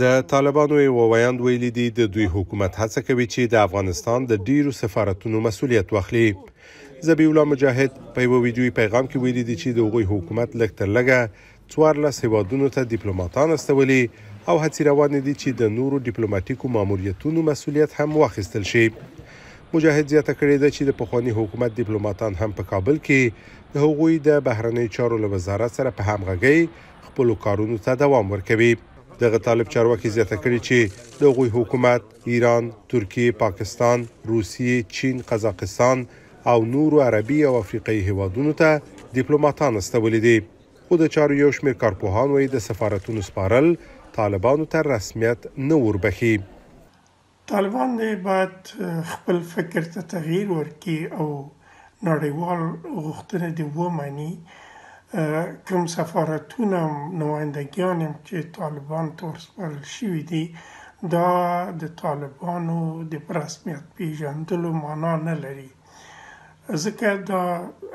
د طالبانو یو ویاند ویلي دی د دوی حکومت هڅه کوي چې د افغانستان د ډیرو سفارتونو مسؤلیت واخلي. ذبیح الله مجاهد په یو ویډیوي پیغام کې ویلي دی چې د هغوی حکومت لږ تر لږه 14 هیوادونو ته ډیپلوماتان استولي او هڅې روانې دي چې د نورو ډیپلوماتیکو ماموریتونو مسؤلیت هم واخیستل شي. مجاهد زیاته کړې ده چې د پخواني حکومت ډیپلوماتان هم په کابل کې د هغوی د بهرنیو چارو له وزارت سره په همغږۍ خپلو کارونو ته دوام ورکوي. دغه طالب چارواکي زیاته کړې چې د هغوی حکومت ایران، ترکیه، پاکستان، روسیې، چین، قزاقستان او نورو عربي او افریقایي هیوادونو ته ډیپلوماتان استولي دي. خو د چارو یو شمېر کارپوهان وایي د سفارتونو سپارل طالبانو ته رسمیت نه وربخي. طالبان باید خپل فکر ته تغییر ورکړي او نړیوال غوښتنې دې ومني. کوم سفارتونه نمایندګیان چې طالبان ته ورسپارل شوي دي دا د طالبانو د په رسمیت پېژندلو معنا نه لري، ځکه دا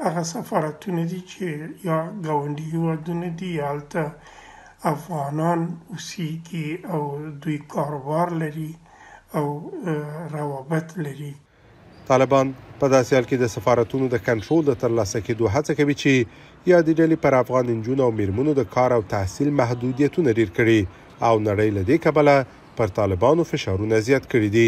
هغه سفارتونه دي چې یا ګاونډي هېوادونه دي یا هلته افغانان اوسیږي او دوی کاروبار لري او روابط لري. طالبان په داسې حال کې د سفارتونو د کنټرول د ترلاسه کېدو هڅه کوي چې یا د ډلې پر افغان نجونو او میرمنو د کار او تحصیل محدودیتونه ډېر کړي او نړۍ له دې کبله پر طالبانو فشارونه زیات کړي دي.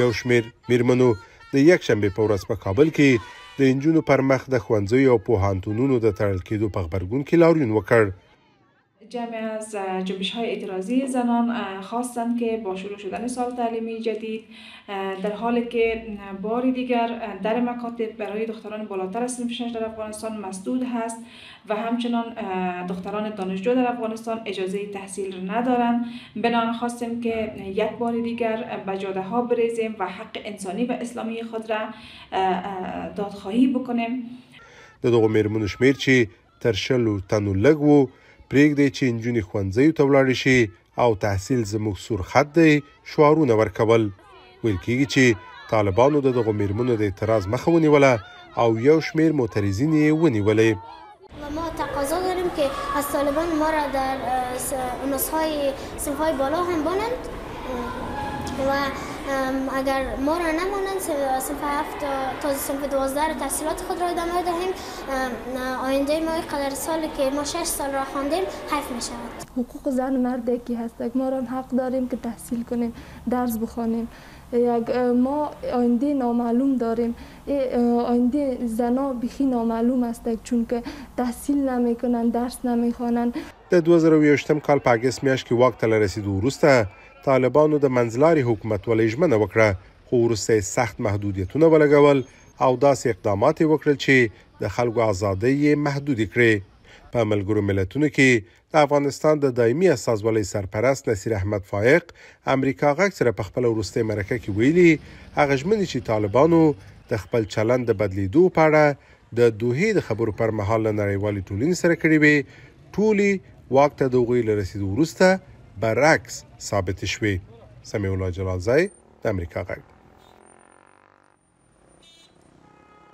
یو شمېر میرمنو د یکشنبې په ورځ په کابل کې د نجونو پر مخ د ښوونځیو او پوهنتونونو د تړل کېدو په غبرګون کې لاریون وکړ. جمعی از جنبش های اعتراضی زنان خواستند که با شروع شدن سال تعلیمی جدید در حالی که باری دیگر در مکاتب برای دختران بالاتر از سن 6 در افغانستان مسدود هست و همچنان دختران دانشجو در افغانستان اجازه تحصیل ندارند، بنابراین خواستیم که یک بار دیگر به جاده ها بریزیم و حق انسانی و اسلامی خود را دادخواهی بکنیم. دغه میرمنو شمیر چې تر 40 تنو لږ وو پرېږدی چې نجونې ښوونځیو ته ولاړې شي او تحصیل زموږ سور خط دی شعارونه ورکول. ویل کېږي چې طالبانو د دغو میرمنو د اعتراض مخه ونیوله او یو شمېر معترضین یې ونیولې. ما تقاضا داریم که از طالبان ما را در صنفهای بالا هم بانند و اگر ما را نمانند صنف 7 تا صنف 12 تحصیلات خود را ادامه دهیم آینده ما اینقدر سالی که ما 6 سال را خواندیم حیف می شود. حقوق زن و مرد یکی هستند، ما را حق داریم که تحصیل کنیم، درس بخوانیم. ما آینده نامعلوم داریم، آینده زنها بیخی نامعلوم هستند چون که تحصیل نمی کنند، درس نمی خوانند. در 2018 کال په اګست میاشت کې واک ته له رسېدو وروسته طالبانو د منځلاري حکومت ولې ژمنه وکړه، خو وروسته سخت محدودیتونه ولګول او داسې اقدامات یې وکړل چې د خلکو ازادۍ یې محدودې کړې. په ملګرو ملتونو کې د افغانستان د دایمي استازولۍ سرپرست نصیر احمد فایق امریکا غږ سره په خپله وروستۍ مرکه کې ویلي هغه ژمنې چې طالبانو د خپل چلند د بدلیدو په اړه د دوحې د خبرو پر مهال له نړیوالې ټولنې سره کړې وې ټولې واک ته د هغوی له رسېدو وروسته برعکس ثابت شوي. سمیع الله جلال، امریکا غږ.